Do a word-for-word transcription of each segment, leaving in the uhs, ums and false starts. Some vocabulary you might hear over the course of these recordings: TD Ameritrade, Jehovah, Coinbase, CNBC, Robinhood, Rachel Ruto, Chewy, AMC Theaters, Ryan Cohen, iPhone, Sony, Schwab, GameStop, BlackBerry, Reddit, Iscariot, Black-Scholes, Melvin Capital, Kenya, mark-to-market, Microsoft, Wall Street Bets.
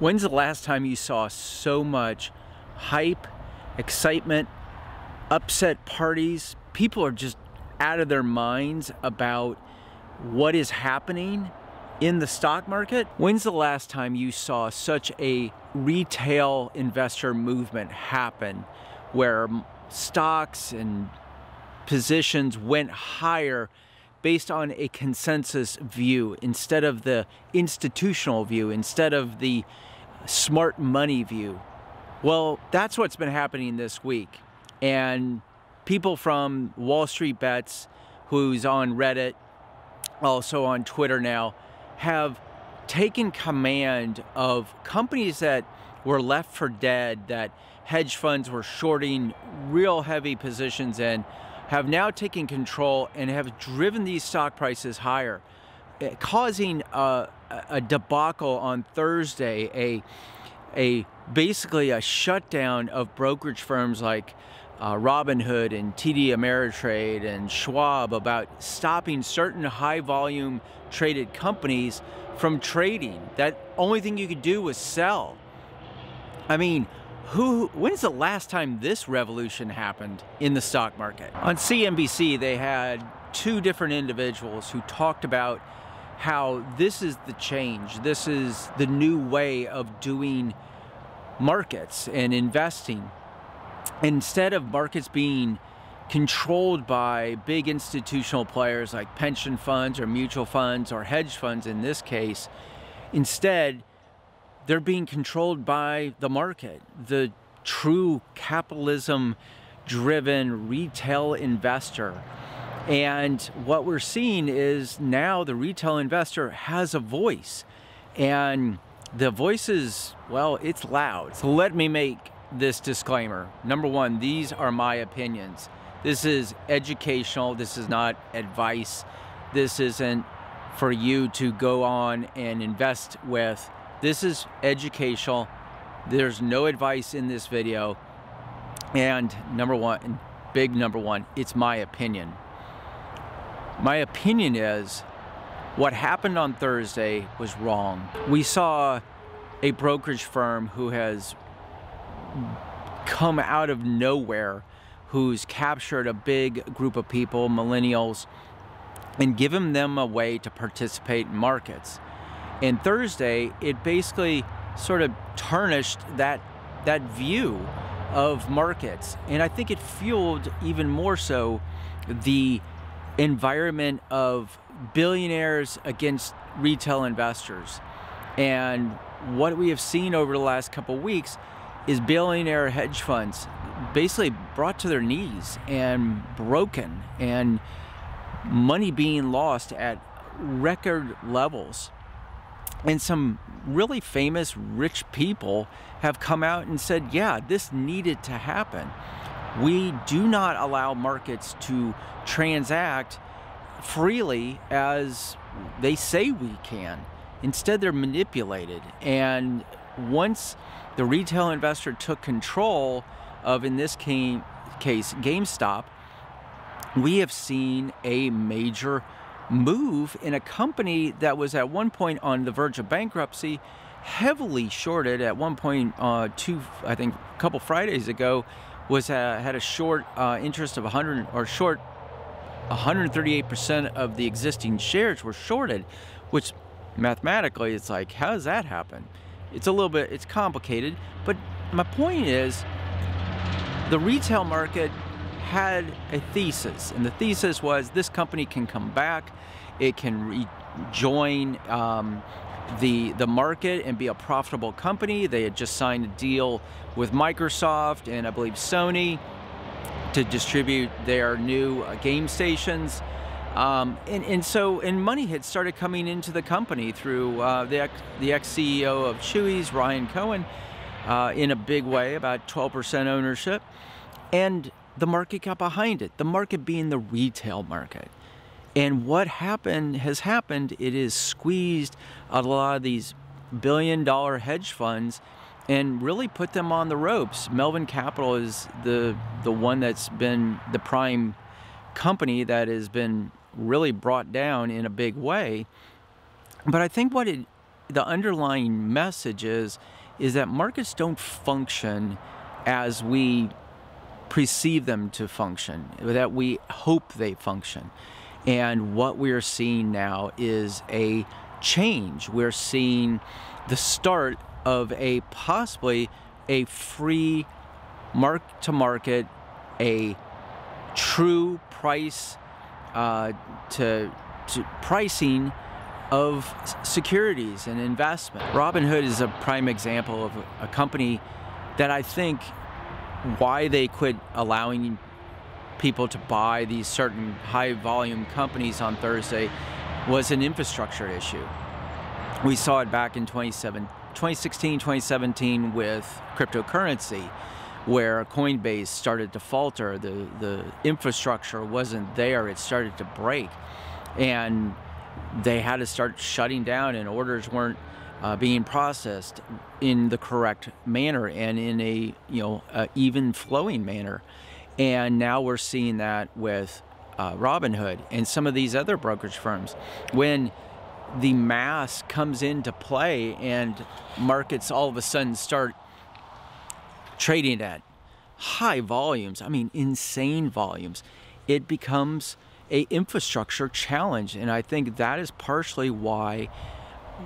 When's the last time you saw so much hype, excitement, upset parties? People are just out of their minds about what is happening in the stock market. When's the last time you saw such a retail investor movement happen where stocks and positions went higher based on a consensus view instead of the institutional view, instead of the smart money view? Well, that's what's been happening this week. And people from Wall Street Bets, who's on Reddit, also on Twitter now, have taken command of companies that were left for dead, that hedge funds were shorting real heavy positions in, have now taken control and have driven these stock prices higher, causing a, a debacle on Thursday, a, a basically a shutdown of brokerage firms like uh, Robinhood and T D Ameritrade and Schwab about stopping certain high volume traded companies from trading. That only thing you could do was sell. I mean, Who, when's the last time this revolution happened in the stock market? On C N B C, they had two different individuals who talked about how this is the change, this is the new way of doing markets and investing. Instead of markets being controlled by big institutional players like pension funds or mutual funds or hedge funds in this case, instead, they're being controlled by the market, the true capitalism-driven retail investor. And what we're seeing is now the retail investor has a voice, and the voice is, well, it's loud. So let me make this disclaimer. Number one, these are my opinions. This is educational. This is not advice. This isn't for you to go on and invest with. This is educational. There's no advice in this video. And number one, big number one, it's my opinion. My opinion is what happened on Thursday was wrong. We saw a brokerage firm who has come out of nowhere, who's captured a big group of people, millennials, and given them a way to participate in markets. And Thursday, it basically sort of tarnished that, that view of markets. And I think it fueled even more so the environment of billionaires against retail investors. And what we have seen over the last couple of weeks is billionaire hedge funds basically brought to their knees and broken, and money being lost at record levels. And some really famous rich people have come out and said, yeah, this needed to happen. We do not allow markets to transact freely as they say we can. Instead, they're manipulated. And once the retail investor took control of, in this case, GameStop, we have seen a major move in a company that was at one point on the verge of bankruptcy, heavily shorted at one point, uh, two, I think a couple Fridays ago, was uh, had a short uh, interest of one hundred, or short one hundred thirty-eight percent of the existing shares were shorted, which mathematically it's like, how does that happen? It's a little bit, it's complicated, but my point is the retail market had a thesis, and the thesis was this company can come back, it can rejoin um, the the market and be a profitable company. They had just signed a deal with Microsoft and I believe Sony to distribute their new uh, game stations, um, and and so and money had started coming into the company through uh, the ex, the ex C E O of Chewy's, Ryan Cohen, uh, in a big way, about twelve percent ownership, and the market got behind it, the market being the retail market. And what happened has happened, it is squeezed a lot of these billion dollar hedge funds and really put them on the ropes. Melvin Capital is the, the one that's been the prime company that has been really brought down in a big way. But I think what it, the underlying message is, is that markets don't function as we perceive them to function, that we hope they function. And what we are seeing now is a change. We're seeing the start of a possibly a free mark-to-market, a true price uh, to, to pricing of securities and investment. Robinhood is a prime example of a company that I think why they quit allowing people to buy these certain high volume companies on Thursday was an infrastructure issue. We saw it back in twenty sixteen, twenty seventeen with cryptocurrency, where Coinbase started to falter. The, the infrastructure wasn't there. It started to break. And they had to start shutting down, and orders weren't uh, being processed in the correct manner and in a you know uh, even flowing manner. And now we're seeing that with uh, Robinhood and some of these other brokerage firms. When the mass comes into play and markets all of a sudden start trading at high volumes, I mean insane volumes, it becomes an infrastructure challenge. And I think that is partially why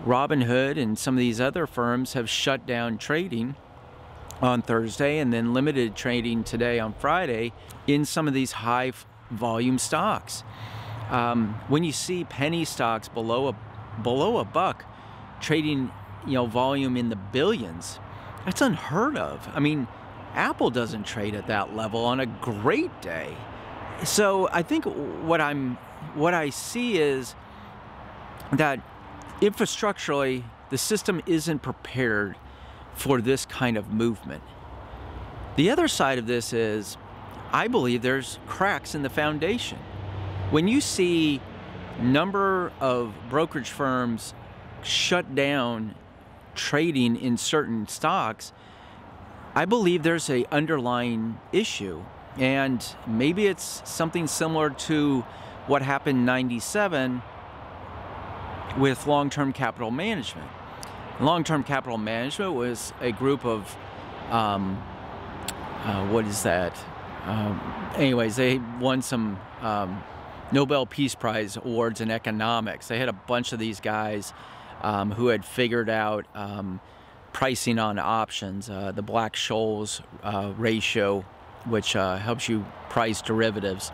Robinhood and some of these other firms have shut down trading on Thursday and then limited trading today on Friday in some of these high volume stocks. Um, when you see penny stocks below a, below a buck trading, you know, volume in the billions, that's unheard of. I mean, Apple doesn't trade at that level on a great day. So I think what I'm, what I see is that infrastructurally, the system isn't prepared for this kind of movement. The other side of this is, I believe there's cracks in the foundation. When you see number of brokerage firms shut down trading in certain stocks, I believe there's an underlying issue. And maybe it's something similar to what happened in ninety-seven with long-term capital management. Long-term capital management was a group of, um, uh, what is that? Um, anyways, they won some um, Nobel Peace Prize awards in economics. They had a bunch of these guys um, who had figured out um, pricing on options, uh, the Black-Scholes uh, ratio, which uh, helps you price derivatives.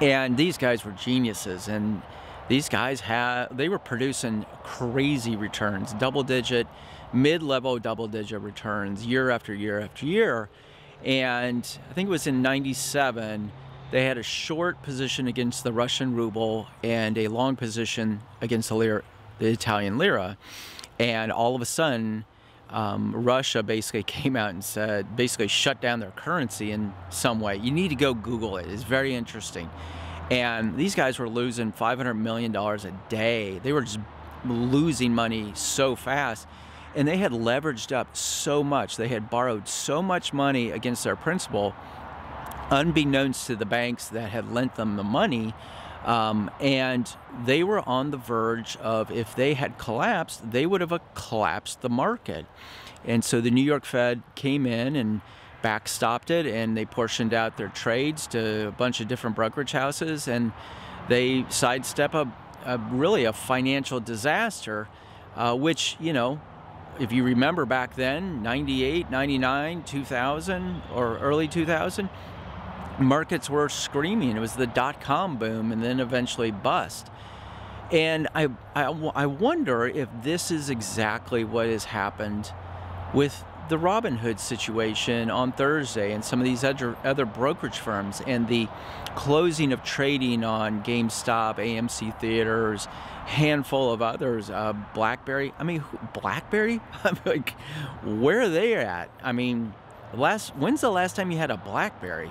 And these guys were geniuses, and these guys had, they were producing crazy returns, double-digit, mid-level double-digit returns year after year after year. And I think it was in ninety-seven, they had a short position against the Russian ruble and a long position against the, lira, the Italian lira. And all of a sudden, Um, Russia basically came out and said, basically shut down their currency in some way. You need to go Google it. It's very interesting. And these guys were losing five hundred million dollars a day. They were just losing money so fast. And they had leveraged up so much. They had borrowed so much money against their principal, unbeknownst to the banks that had lent them the money. Um, and they were on the verge of, if they had collapsed, they would have collapsed the market. And so the New York Fed came in and backstopped it, and they portioned out their trades to a bunch of different brokerage houses, and they sidestep a, a really a financial disaster, uh, which, you know, if you remember back then, ninety-eight, ninety-nine, two thousand, or early two thousand, markets were screaming. It was the dot-com boom and then eventually bust. And I, I, I wonder if this is exactly what has happened with the Robinhood situation on Thursday and some of these other, other brokerage firms and the closing of trading on GameStop, A M C Theaters, handful of others, uh, BlackBerry. I mean, BlackBerry? I'm like, where are they at? I mean, last, when's the last time you had a BlackBerry?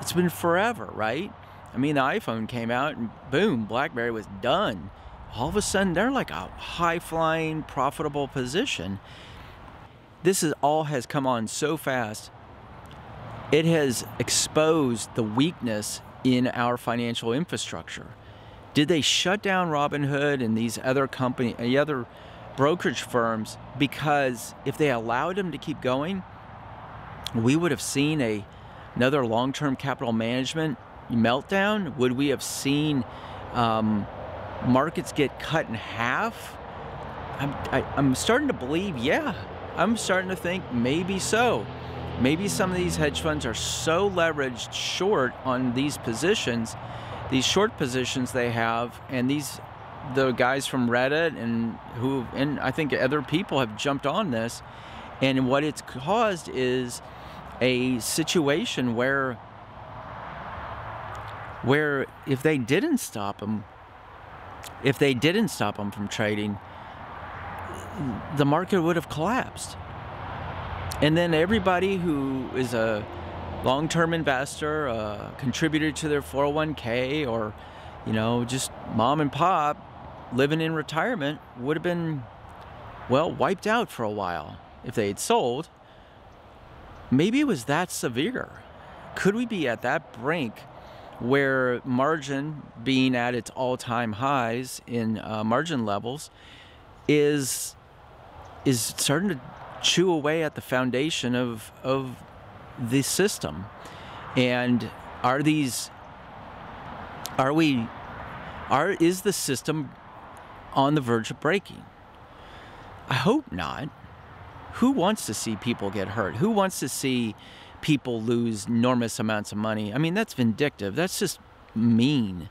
It's been forever, right? I mean, the iPhone came out and boom, BlackBerry was done. All of a sudden, they're like a high-flying, profitable position. This is all has come on so fast. It has exposed the weakness in our financial infrastructure. Did they shut down Robinhood and these other company, the other brokerage firms, because if they allowed them to keep going, we would have seen a, another long-term capital management meltdown. Would we have seen um, markets get cut in half? I'm, I, I'm starting to believe, yeah. I'm starting to think maybe so. Maybe some of these hedge funds are so leveraged short on these positions, these short positions they have, and these the guys from Reddit and who and I think other people have jumped on this, and what it's caused is a situation where where if they didn't stop them, if they didn't stop them from trading, the market would have collapsed. And then everybody who is a long-term investor, a contributor to their four oh one K, or, you know, just mom and pop living in retirement, would have been, well, wiped out for a while if they had sold. Maybe it was that severe. Could we be at that brink where margin, being at its all-time highs in uh, margin levels, is is starting to chew away at the foundation of of the system? And are these are we are is the system on the verge of breaking? I hope not. Who wants to see people get hurt? Who wants to see people lose enormous amounts of money? I mean, that's vindictive. That's just mean.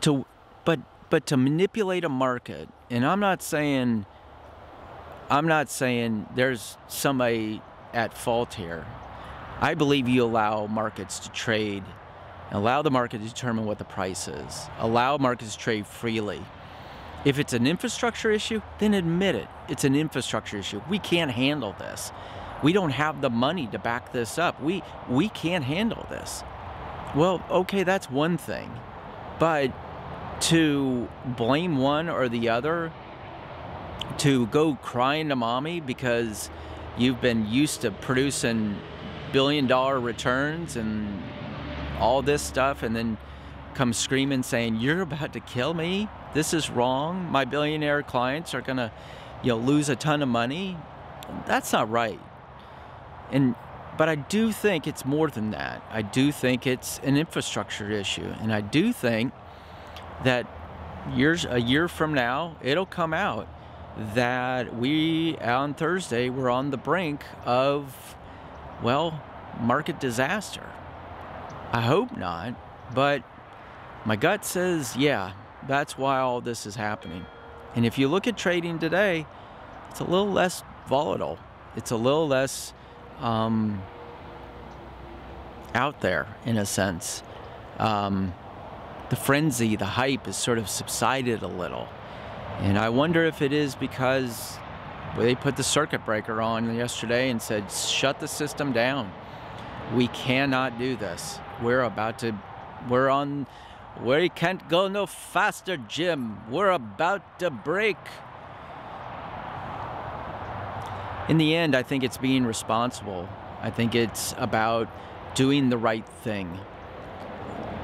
To but But to manipulate a market, and I'm not saying, I'm not saying there's somebody at fault here. I believe you allow markets to trade, allow the market to determine what the price is, allow markets to trade freely. If it's an infrastructure issue, then admit it. It's an infrastructure issue. We can't handle this. We don't have the money to back this up. We, we can't handle this. Well, okay, that's one thing, but to blame one or the other, to go crying to mommy because you've been used to producing billion dollar returns and all this stuff, and then come screaming saying, you're about to kill me, this is wrong, my billionaire clients are gonna, you know, lose a ton of money. That's not right. And but I do think it's more than that. I do think it's an infrastructure issue, and I do think that years a year from now, it'll come out that we, on Thursday, we're on the brink of, well, market disaster. I hope not, but my gut says, yeah, that's why all this is happening. And if you look at trading today, it's a little less volatile. It's a little less um, out there, in a sense. Um, The frenzy, the hype has sort of subsided a little. And I wonder if it is because they put the circuit breaker on yesterday and said, shut the system down. We cannot do this. We're about to, we're on, we can't go no faster, Jim. We're about to break. In the end, I think it's being responsible. I think it's about doing the right thing.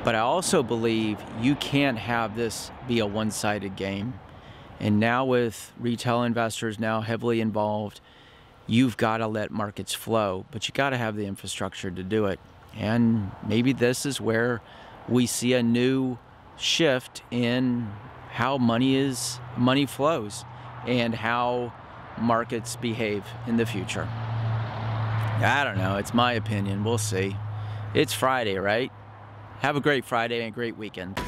But I also believe you can't have this be a one-sided game. And now with retail investors now heavily involved, you've got to let markets flow, but you got to have the infrastructure to do it. And maybe this is where we see a new shift in how money is, money flows, and how markets behave in the future. I don't know, it's my opinion, we'll see. It's Friday, right? Have a great Friday and a great weekend.